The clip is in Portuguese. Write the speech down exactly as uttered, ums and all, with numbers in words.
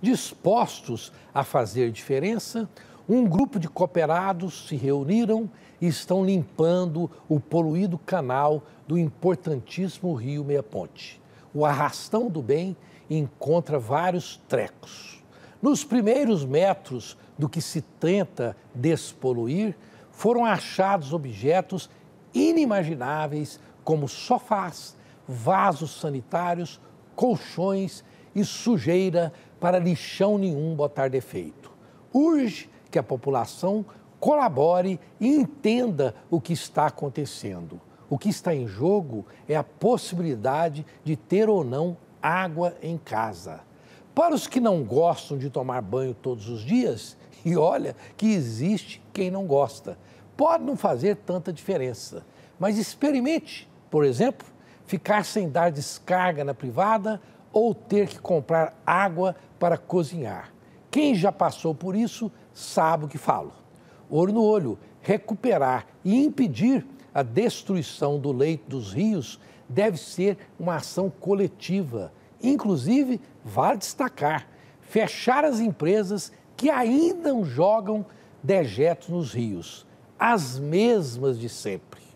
dispostos a fazer diferença, um grupo de cooperados se reuniram e estão limpando o poluído canal do importantíssimo Rio Meia Ponte. O Arrastão do Bem encontra vários trecos. Nos primeiros metros do que se tenta despoluir, foram achados objetos inimagináveis como sofás, vasos sanitários, colchões e sujeira para lixão nenhum botar defeito. Urge que a população colabore e entenda o que está acontecendo. O que está em jogo é a possibilidade de ter ou não água em casa. Para os que não gostam de tomar banho todos os dias, e olha que existe quem não gosta, pode não fazer tanta diferença. Mas experimente, por exemplo, ficar sem dar descarga na privada ou ter que comprar água para cozinhar. Quem já passou por isso sabe o que falo. Olho no olho, recuperar e impedir a destruição do leito dos rios deve ser uma ação coletiva. Inclusive, vale destacar, fechar as empresas que ainda jogam dejetos nos rios, as mesmas de sempre.